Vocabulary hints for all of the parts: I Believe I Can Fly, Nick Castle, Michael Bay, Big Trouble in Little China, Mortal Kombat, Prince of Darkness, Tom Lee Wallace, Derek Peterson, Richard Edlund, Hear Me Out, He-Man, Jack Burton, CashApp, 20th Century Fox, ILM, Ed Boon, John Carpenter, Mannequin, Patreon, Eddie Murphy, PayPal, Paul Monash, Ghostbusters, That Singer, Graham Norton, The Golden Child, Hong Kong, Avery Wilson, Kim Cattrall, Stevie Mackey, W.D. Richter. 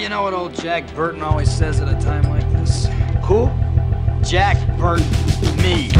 you know what old Jack Burton always says at a time like this? Who? Jack Burton. Me.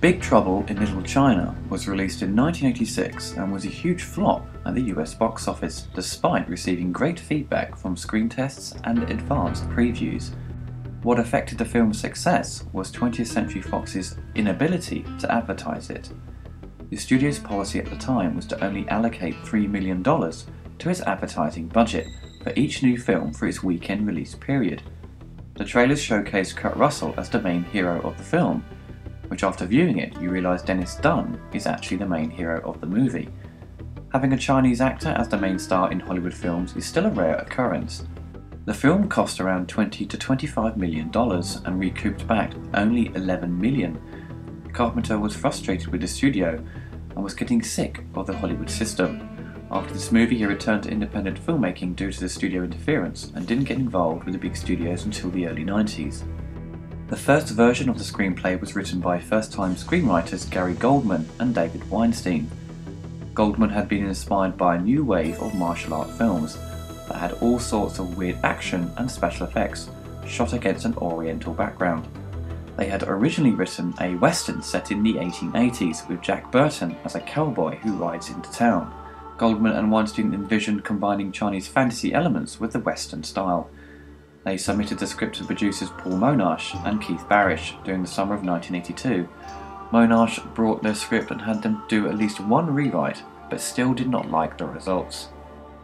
Big Trouble in Little China was released in 1986 and was a huge flop at the US box office, despite receiving great feedback from screen tests and advanced previews. What affected the film's success was 20th Century Fox's inability to advertise it. The studio's policy at the time was to only allocate $3 million to its advertising budget for each new film for its weekend release period. The trailers showcased Kurt Russell as the main hero of the film, which after viewing it you realise Dennis Dunn is actually the main hero of the movie. Having a Chinese actor as the main star in Hollywood films is still a rare occurrence. The film cost around $20 to $25 million and recouped back only $11 million. Carpenter was frustrated with the studio and was getting sick of the Hollywood system. After this movie he returned to independent filmmaking due to the studio interference and didn't get involved with the big studios until the early 90s. The first version of the screenplay was written by first-time screenwriters Gary Goldman and David Weinstein. Goldman had been inspired by a new wave of martial art films that had all sorts of weird action and special effects shot against an oriental background. They had originally written a western set in the 1880s with Jack Burton as a cowboy who rides into town. Goldman and Weinstein envisioned combining Chinese fantasy elements with the western style. They submitted the script to producers Paul Monash and Keith Barish during the summer of 1982. Monash brought their script and had them do at least one rewrite, but still did not like the results.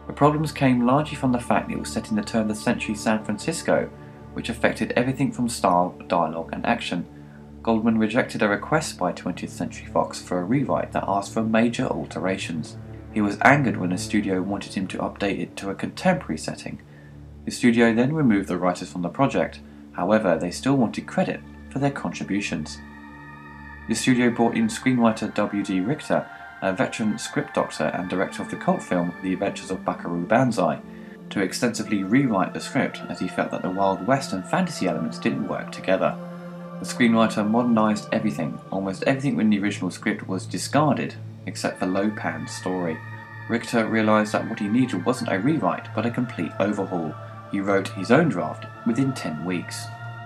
The problems came largely from the fact that it was set in the turn of the century San Francisco, which affected everything from style, dialogue and action. Goldman rejected a request by 20th Century Fox for a rewrite that asked for major alterations. He was angered when the studio wanted him to update it to a contemporary setting. The studio then removed the writers from the project, however they still wanted credit for their contributions. The studio brought in screenwriter W.D. Richter, a veteran script doctor and director of the cult film The Adventures of Buckaroo Banzai, to extensively rewrite the script as he felt that the Wild West and fantasy elements didn't work together. The screenwriter modernised everything. Almost everything in the original script was discarded, except for Lopan's story. Richter realised that what he needed wasn't a rewrite, but a complete overhaul. He wrote his own draft within 10 weeks.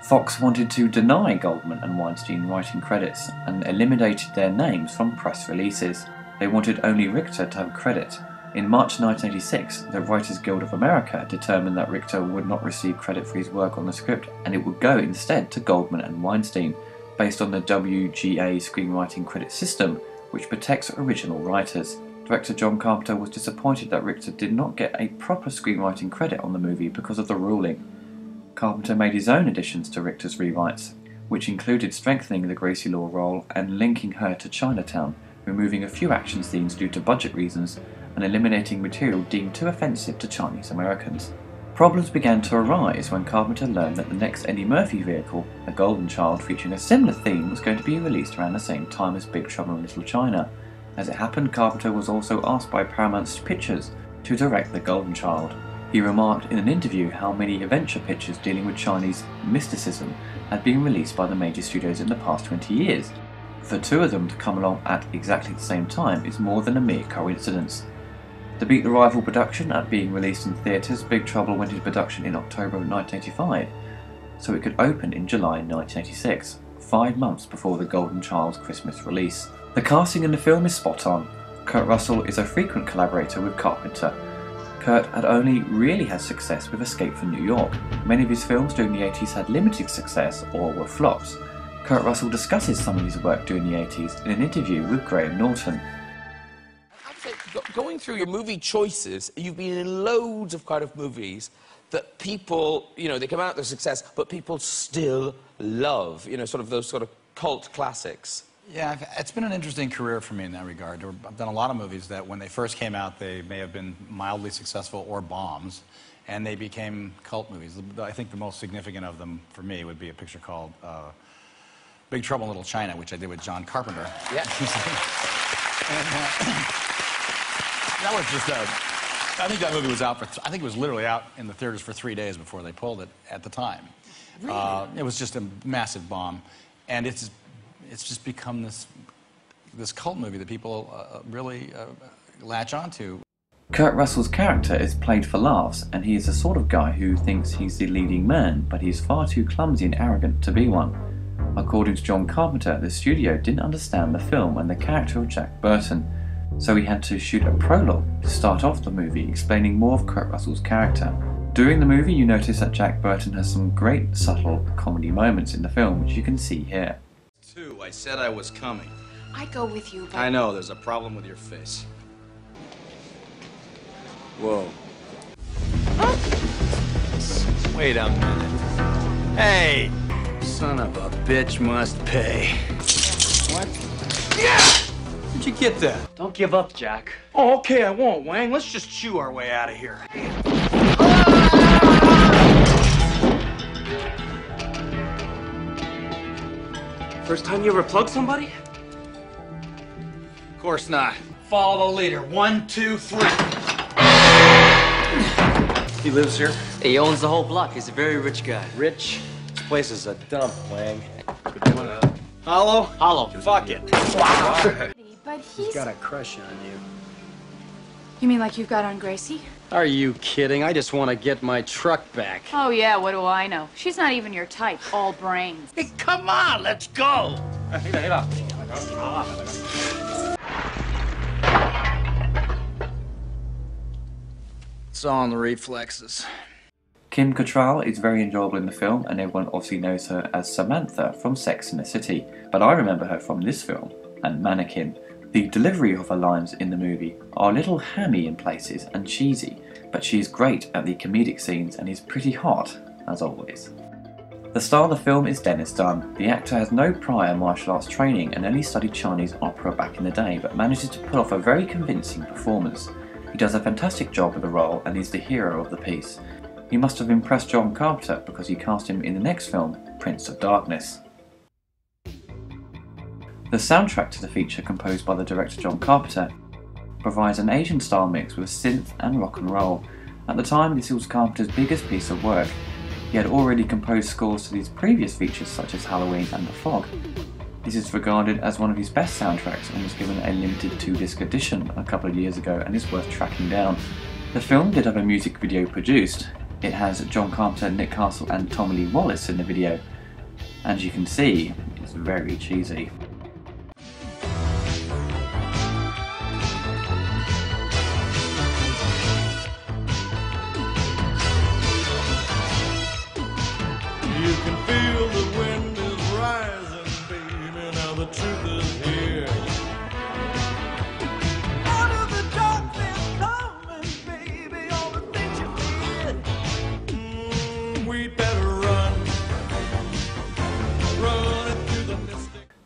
Fox wanted to deny Goldman and Weinstein writing credits and eliminated their names from press releases. They wanted only Richter to have credit. In March 1986, the Writers Guild of America determined that Richter would not receive credit for his work on the script and it would go instead to Goldman and Weinstein, based on the WGA screenwriting credit system, which protects original writers. Director John Carpenter was disappointed that Richter did not get a proper screenwriting credit on the movie because of the ruling. Carpenter made his own additions to Richter's rewrites, which included strengthening the Gracie Law role and linking her to Chinatown, removing a few action scenes due to budget reasons, and eliminating material deemed too offensive to Chinese Americans. Problems began to arise when Carpenter learned that the next Eddie Murphy vehicle, The Golden Child, featuring a similar theme, was going to be released around the same time as Big Trouble in Little China. As it happened, Carpenter was also asked by Paramount Pictures to direct The Golden Child. He remarked in an interview how many adventure pictures dealing with Chinese mysticism had been released by the major studios in the past 20 years. For two of them to come along at exactly the same time is more than a mere coincidence. To beat the rival production at being released in theatres, Big Trouble went into production in October of 1985, so it could open in July 1986, 5 months before The Golden Child's Christmas release. The casting in the film is spot on. Kurt Russell is a frequent collaborator with Carpenter. Kurt had only really had success with Escape from New York. Many of his films during the 80s had limited success or were flops. Kurt Russell discusses some of his work during the 80s in an interview with Graham Norton. I'd say, going through your movie choices, you've been in loads of kind of movies that people, you know, they come out, they're success, but people still love, you know, sort of those sort of cult classics. Yeah, it's been an interesting career for me in that regard. I've done a lot of movies that when they first came out, they may have been mildly successful or bombs, and they became cult movies. I think the most significant of them for me would be a picture called Big Trouble in Little China, which I did with John Carpenter. Yeah. That was just I think that movie was out for, I think it was literally out in the theaters for 3 days before they pulled it at the time. Really? It was just a massive bomb, and it's just become this cult movie that people really latch onto. Kurt Russell's character is played for laughs, and he is the sort of guy who thinks he's the leading man, but he is far too clumsy and arrogant to be one. According to John Carpenter, the studio didn't understand the film and the character of Jack Burton, so he had to shoot a prologue to start off the movie explaining more of Kurt Russell's character. During the movie, you notice that Jack Burton has some great subtle comedy moments in the film, which you can see here. I said I was coming. I'd go with you, but... I know, there's a problem with your face. Whoa. Huh? Wait a minute. Hey! Son of a bitch must pay. What? Yeah! Where'd you get that? Don't give up, Jack. Oh, okay, I won't, Wang. Let's just chew our way out of here. First time you ever plugged somebody? Of course not. Follow the leader. 1, 2, 3. He lives here? He owns the whole block. He's a very rich guy. Rich? This place is a dump, Wang. Hollow? Hollow. Fuck it. Wow. But he's got a crush on you. You mean like you've got on Gracie? Are you kidding? I just want to get my truck back. Oh, yeah, what do I know? She's not even your type, all brains. Hey, come on, let's go! It's all in the reflexes. Kim Cattrall is very enjoyable in the film, and everyone obviously knows her as Samantha from Sex and the City, but I remember her from this film and Mannequin. The delivery of her lines in the movie are a little hammy in places and cheesy, but she is great at the comedic scenes and is pretty hot, as always. The star of the film is Dennis Dunn. The actor has no prior martial arts training and only studied Chinese opera back in the day, but manages to pull off a very convincing performance. He does a fantastic job with the role and is the hero of the piece. He must have impressed John Carpenter because he cast him in the next film, Prince of Darkness. The soundtrack to the feature, composed by the director John Carpenter, provides an Asian-style mix with synth and rock and roll. At the time, this was Carpenter's biggest piece of work. He had already composed scores to these previous features such as Halloween and The Fog. This is regarded as one of his best soundtracks and was given a limited 2-disc edition a couple of years ago and is worth tracking down. The film did have a music video produced. It has John Carpenter, Nick Castle and Tom Lee Wallace in the video. As you can see, it's very cheesy.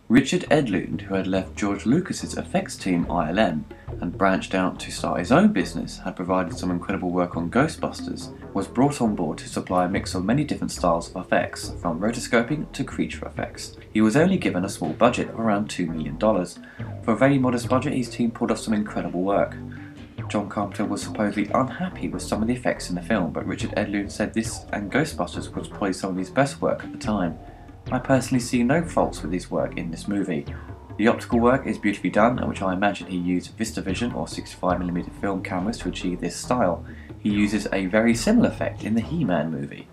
Richard Edlund, who had left George Lucas's effects team ILM and branched out to start his own business, had provided some incredible work on Ghostbusters, was brought on board to supply a mix of many different styles of effects, from rotoscoping to creature effects. He was only given a small budget of around $2 million. For a very modest budget, his team pulled off some incredible work. John Carpenter was supposedly unhappy with some of the effects in the film, but Richard Edlund said this and Ghostbusters was probably some of his best work at the time. I personally see no faults with his work in this movie. The optical work is beautifully done, which I imagine he used VistaVision or 65mm film cameras to achieve this style. He uses a very similar effect in the He-Man movie.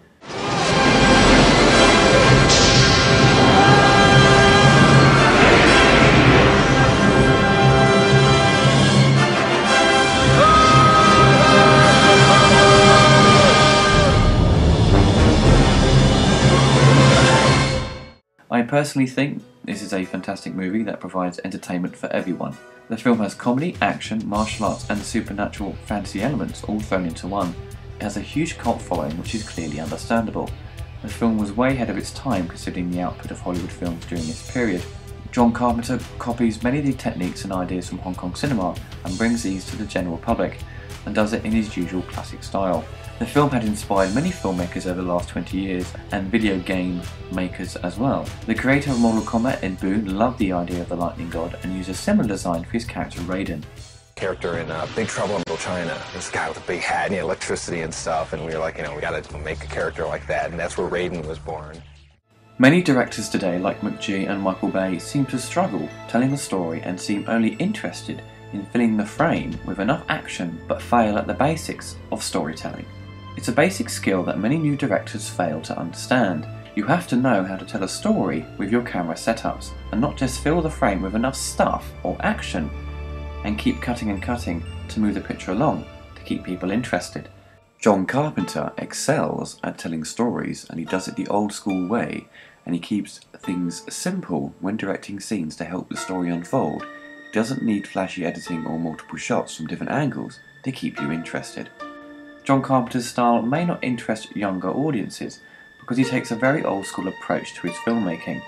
I personally think this is a fantastic movie that provides entertainment for everyone. The film has comedy, action, martial arts and supernatural fantasy elements all thrown into one. It has a huge cult following, which is clearly understandable. The film was way ahead of its time considering the output of Hollywood films during this period. John Carpenter copies many of the techniques and ideas from Hong Kong cinema and brings these to the general public, and does it in his usual classic style. The film had inspired many filmmakers over the last 20 years, and video game makers as well. The creator of Mortal Kombat, Ed Boon, loved the idea of the Lightning God and used a similar design for his character Raiden. Character in Big Trouble in Little China, this guy with a big hat and electricity and stuff, and we were like, you know, we gotta make a character like that, and that's where Raiden was born. Many directors today, like McGee and Michael Bay, seem to struggle telling a story and seem only interested in filling the frame with enough action but fail at the basics of storytelling. It's a basic skill that many new directors fail to understand. You have to know how to tell a story with your camera setups and not just fill the frame with enough stuff or action and keep cutting and cutting to move the picture along to keep people interested. John Carpenter excels at telling stories, and he does it the old school way, and he keeps things simple when directing scenes to help the story unfold. He doesn't need flashy editing or multiple shots from different angles to keep you interested. John Carpenter's style may not interest younger audiences because he takes a very old school approach to his filmmaking.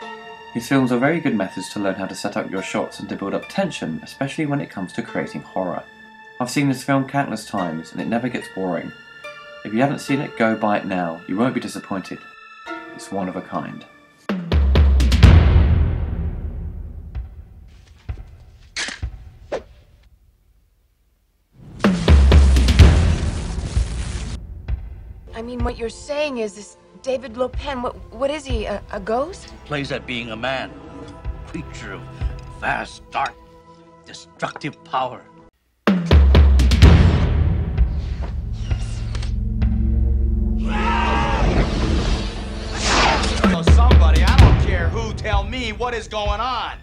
His films are very good methods to learn how to set up your shots and to build up tension, especially when it comes to creating horror. I've seen this film countless times and it never gets boring. If you haven't seen it, go buy it now. You won't be disappointed. It's one of a kind. I mean, what you're saying is this David Le Pen, what is he, a ghost? Plays at being a man, a creature of vast, dark, destructive power. Somebody, I don't care who, tell me what is going on.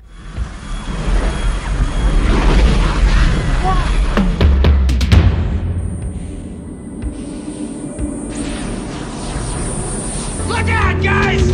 Look out, guys!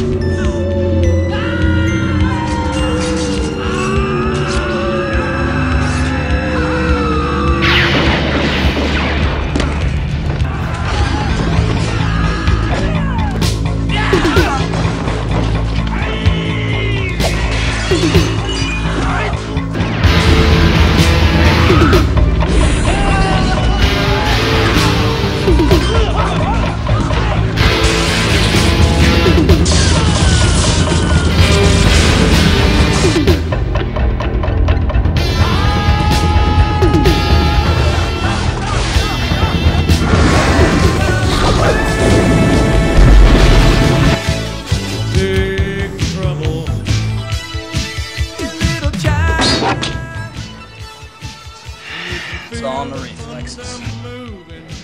It's all in the reflexes.